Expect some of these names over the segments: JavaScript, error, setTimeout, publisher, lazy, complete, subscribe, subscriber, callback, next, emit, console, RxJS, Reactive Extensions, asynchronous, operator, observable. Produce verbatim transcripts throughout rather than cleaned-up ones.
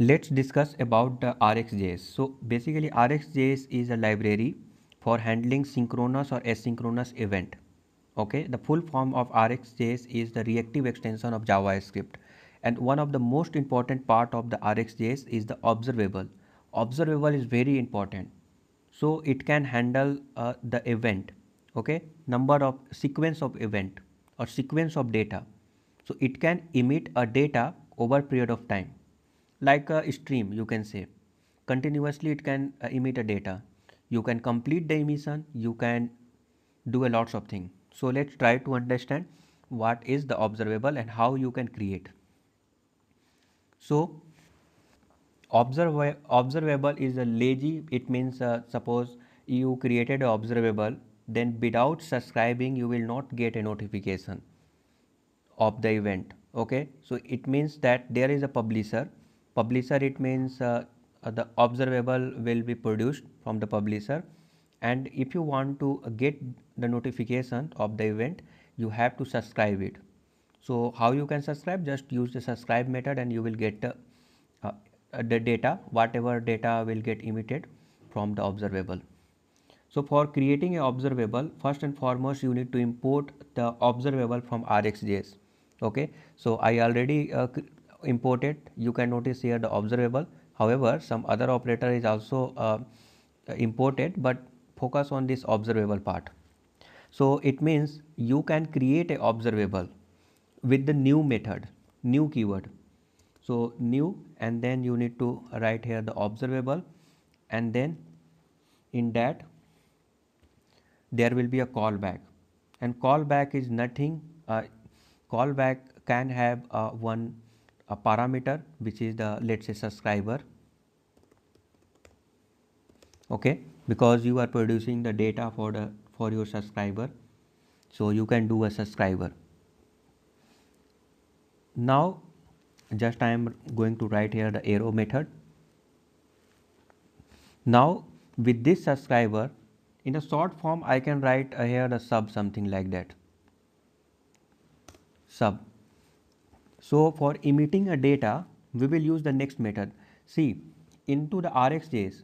let's discuss about the RxJS. So basically RxJS is a library for handling synchronous or asynchronous event. Okay, the full form of RxJS is the reactive extension of JavaScript, and one of the most important part of the RxJS is the observable. Observable is very important, so it can handle uh, the event, okay, number of sequence of event or sequence of data. So it can emit a data over period of time, like a stream you can say. Continuously it can uh, emit a data. You can complete the emission, you can do a lots of things. So let's try to understand what is the observable and how you can create. So observa observable is a lazy. It means uh, suppose you created an observable, then without subscribing you will not get a notification of the event. Okay, so it means that there is a publisher. Publisher it means uh, the observable will be produced from the publisher, and if you want to get the notification of the event you have to subscribe it. So how you can subscribe? Just use the subscribe method and you will get the, uh, the data, whatever data will get emitted from the observable. So for creating an observable, first and foremost you need to import the observable from RxJS. Okay, so I already uh, imported. You can notice here the observable. However, some other operator is also uh, imported, but focus on this observable part. So it means you can create an observable with the new method, new keyword. So new, and then you need to write here the observable, and then in that there will be a callback, and callback is nothing. Uh, callback can have uh, one a parameter which is the, let's say, subscriber. Okay, because you are producing the data for the for your subscriber, so you can do a subscriber. Now just I am going to write here the arrow method. Now with this subscriber in a short form I can write here the sub, something like that, sub. So for emitting a data we will use the next method. See, into the RxJS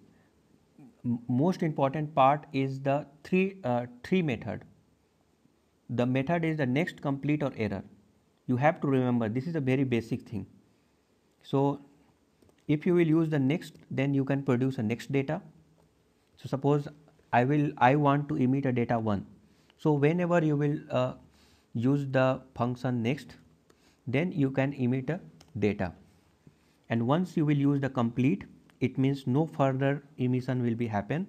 most important part is the three uh, three method. The method is the next, complete or error. You have to remember this is a very basic thing. So if you will use the next, then you can produce a next data. So suppose I will I want to emit a data one. So whenever you will uh, use the function next, then you can emit a data. And once you will use the complete, it means no further emission will be happen.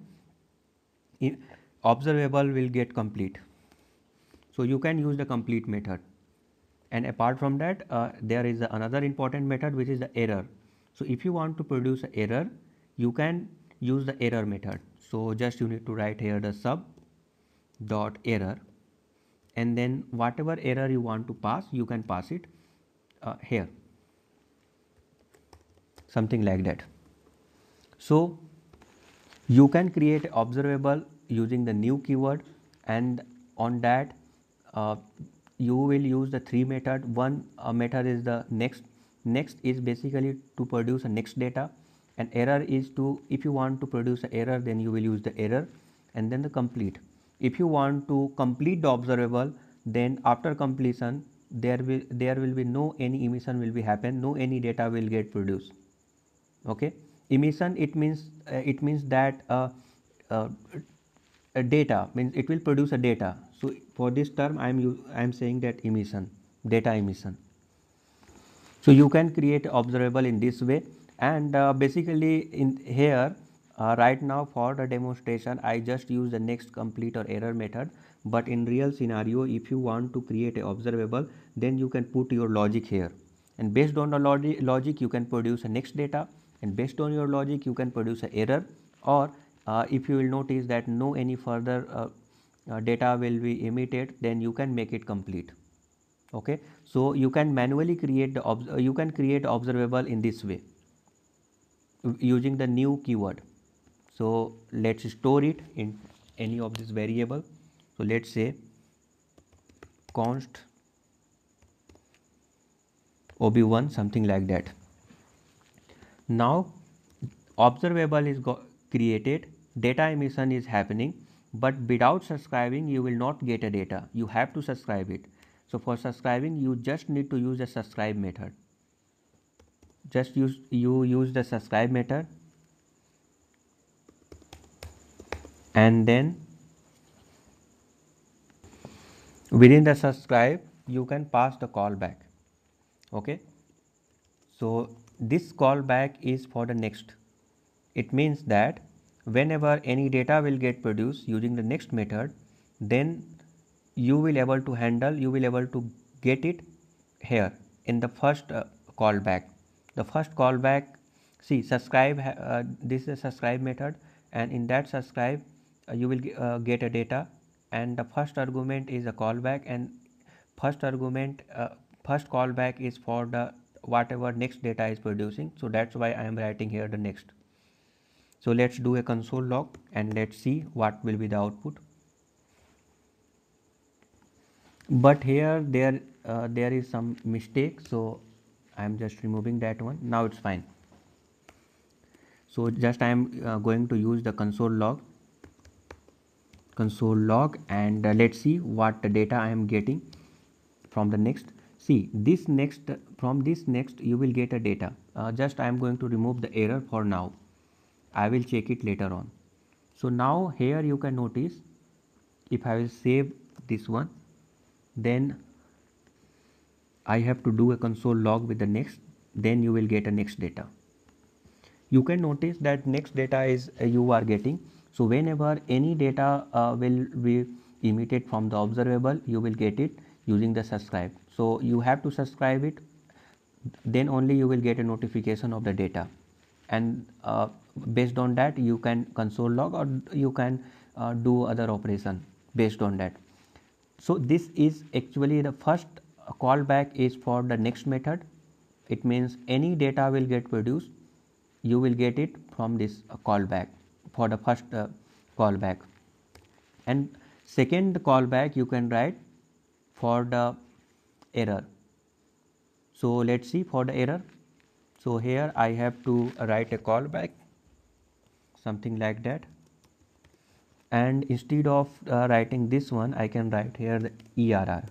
Observable will get complete. So you can use the complete method. And apart from that, uh, there is another important method which is the error. So if you want to produce an error, you can use the error method. So just you need to write here the sub dot error, and then whatever error you want to pass, you can pass it Uh, here, something like that. So you can create observable using the new keyword, and on that uh, you will use the three method. One uh, method is the next. Next is basically to produce a next data, and error is to, if you want to produce an error, then you will use the error, and then the complete. If you want to complete the observable, then after completion there will there will be no any emission will be happen, no any data will get produced. Okay, emission it means uh, it means that uh, uh, a data means it will produce a data. So for this term I am I am saying that emission, data emission. So you can create observable in this way, and uh, basically in here uh, right now for the demonstration I just use the next, complete or error method. But in real scenario, if you want to create an observable, then you can put your logic here, and based on the log logic you can produce a next data, and based on your logic you can produce an error, or uh, if you will notice that no any further uh, uh, data will be emitted, then you can make it complete. Okay, so you can manually create the ob you can create observable in this way using the new keyword. So let's store it in any of this variable. So let's say const O B one, something like that. Now observable is created, data emission is happening, but without subscribing you will not get a data. You have to subscribe it. So for subscribing you just need to use a subscribe method. Just use you use the subscribe method, and then within the subscribe you can pass the callback. Okay, so this callback is for the next. It means that whenever any data will get produced using the next method, then you will able to handle, you will able to get it here in the first uh, callback. The first callback, see subscribe, uh, this is a subscribe method, and in that subscribe uh, you will uh, get a data, and the first argument is a callback, and first argument, uh, first callback is for the whatever next data is producing. So that's why I am writing here the next. So let's do a console log and let's see what will be the output. But here there uh, there is some mistake, so I am just removing that one. Now it's fine. So just I am uh, going to use the console log, console log, and uh, let's see what data I am getting from the next. See this next, from this next you will get a data. Uh, just I am going to remove the error for now. I will check it later on. So now here you can notice, if I will save this one, then I have to do a console log with the next, then you will get a next data. You can notice that next data is uh, you are getting. So whenever any data uh, will be emitted from the observable, you will get it using the subscribe. So you have to subscribe it, then only you will get a notification of the data, and uh, based on that you can console log, or you can uh, do other operation based on that. So this is actually the first callback is for the next method. It means any data will get produced, you will get it from this callback, for the first uh, callback. And second callback you can write for the error. So let's see for the error. So here I have to write a callback, something like that, and instead of uh, writing this one, I can write here the error.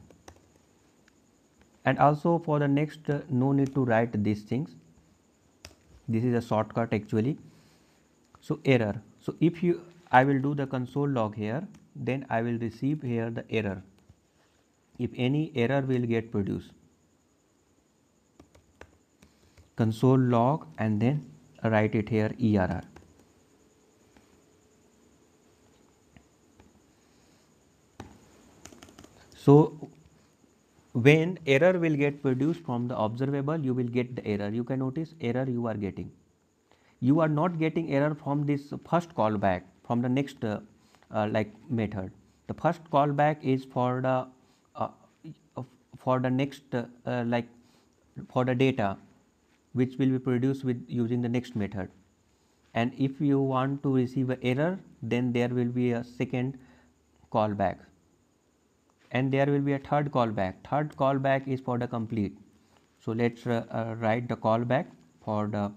And also for the next, uh, no need to write these things. This is a shortcut actually. So error. So if you, I will do the console log here, then I will receive here the error. If any error will get produced, console log, and then write it here error. So when error will get produced from the observable, you will get the error. You can notice error you are getting. You are not getting error from this first callback, from the next uh, uh, like method. The first callback is for the uh, for the next uh, uh, like for the data which will be produced with using the next method. And if you want to receive an error, then there will be a second callback. And there will be a third callback. Third callback is for the complete. So let's uh, uh, write the callback for the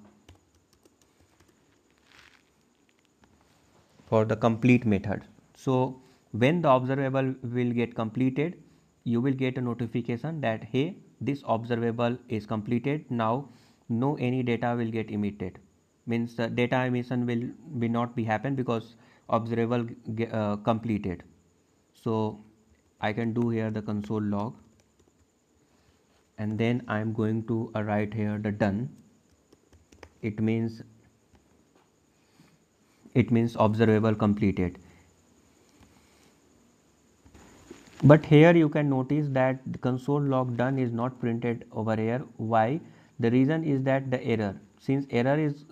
for the complete method. So when the observable will get completed, you will get a notification that hey, this observable is completed. Now no any data will get emitted. Means uh, data emission will be not be happen because observable uh, completed. So I can do here the console log, and then I am going to uh, write here the done. It means it means observable completed. But here you can notice that the console log done is not printed over here. Why? The reason is that the error, since error is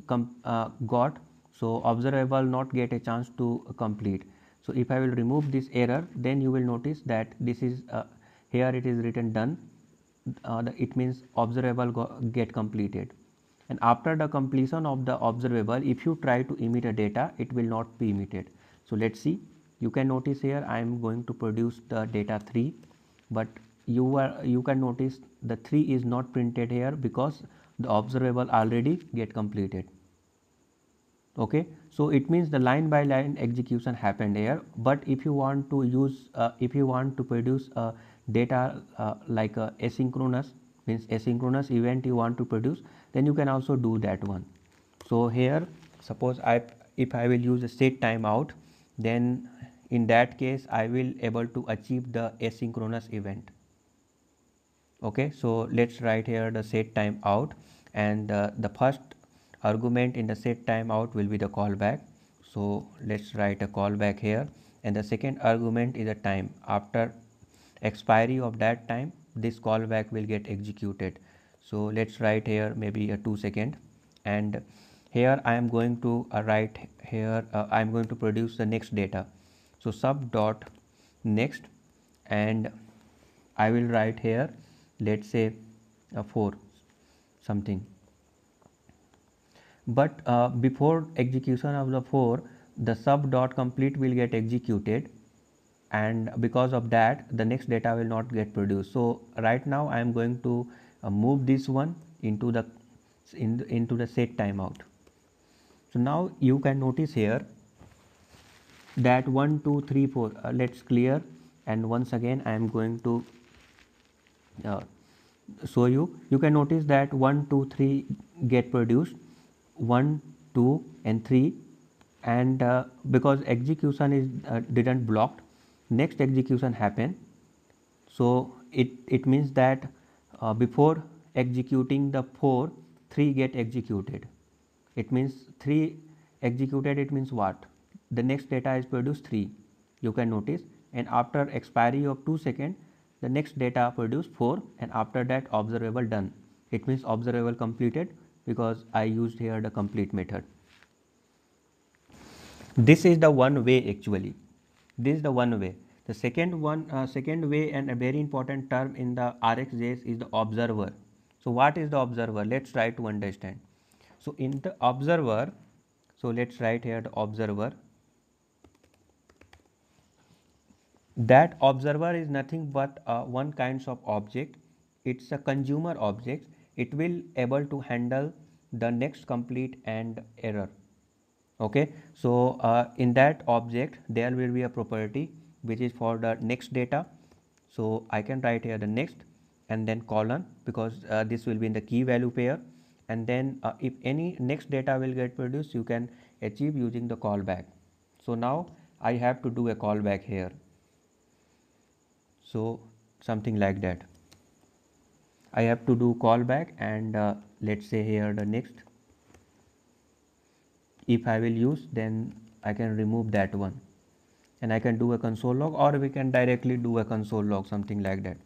uh, got, so observable not get a chance to uh, complete. So if I will remove this error, then you will notice that this is uh, here it is written done. Uh, the, it means observable go, get completed. And after the completion of the observable, if you try to emit a data, it will not be emitted. So let's see. You can notice here I am going to produce the data three, but you are you can notice the three is not printed here because the observable already get completed. Okay, so it means the line by line execution happened here. But if you want to use, uh, if you want to produce a uh, data uh, like a asynchronous, means asynchronous event you want to produce, then you can also do that one. So here, suppose I if I will use a set timeout, then in that case I will able to achieve the asynchronous event. Okay, so let's write here the set timeout, and uh, the first argument in the set timeout will be the callback. So let's write a callback here, and the second argument is a time. After expiry of that time, this callback will get executed. So let's write here maybe a two second, and here I am going to uh, write here uh, I am going to produce the next data. So sub dot next, and I will write here, let's say a four something. But uh, before execution of the four, the sub dot complete will get executed, and because of that the next data will not get produced. So right now I am going to uh, move this one into the in, into the set timeout. So now you can notice here that one two three four, uh, let's clear, and once again I am going to uh, show you. You can notice that one two three get produced, one two and three, and uh, because execution is uh, didn't blocked, next execution happened. So it it means that uh, before executing the four, three get executed. It means three executed, it means what? The next data is produced three, you can notice, and after expiry of two second, the next data produced four, and after that observable done. It means observable completed, because I used here the complete method. This is the one way actually. This is the one way. The second one, uh, second way, and a very important term in the RxJS is the observer. So what is the observer? Let's try to understand. So in the observer, so let's write here the observer. That observer is nothing but uh, one kinds of object. It's a consumer object. It will able to handle the next, complete and error. Okay, so uh, in that object there will be a property which is for the next data. So I can write here the next, and then colon, because uh, this will be in the key value pair, and then uh, if any next data will get produced, you can achieve using the callback. So now I have to do a callback here, so something like that. I have to do callback, and uh, let's say here the next. If I will use, then I can remove that one, and I can do a console log, or we can directly do a console log, something like that.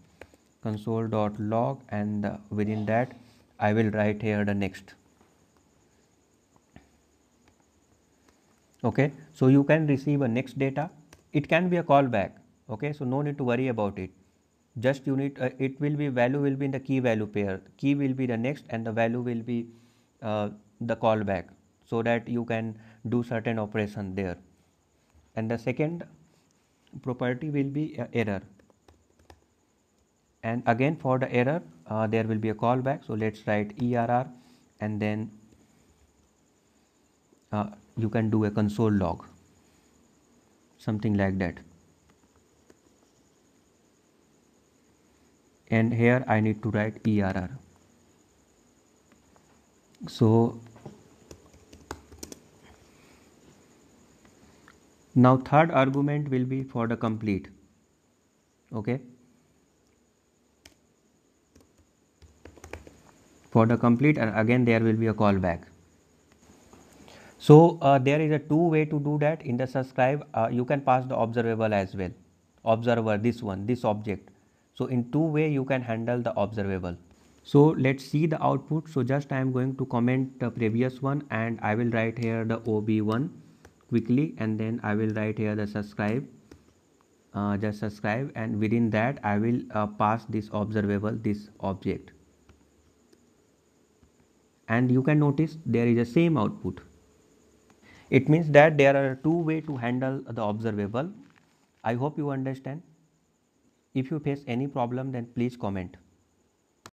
Console dot log, and uh, within that I will write here the next. Okay, so you can receive a next data. It can be a callback. Okay, so no need to worry about it. Just you need uh, it will be value will be in the key value pair. Key will be the next, and the value will be uh, the callback, so that you can do certain operation there. And the second property will be uh, error, and again for the error uh, there will be a callback. So let's write err, and then uh, you can do a console log, something like that. And here I need to write err. So now third argument will be for the complete. Okay, for the complete, and again there will be a callback. So uh, there is a two way to do that. In the subscribe, uh, you can pass the observable as well. Observer, this one, this object. So in two way you can handle the observable. So let's see the output. So just I am going to comment the previous one, and I will write here the O B one quickly, and then I will write here the subscribe, uh, just subscribe, and within that I will uh, pass this observable, this object. And you can notice there is a same output. It means that there are two ways to handle the observable. I hope you understand. If you face any problem, then please comment.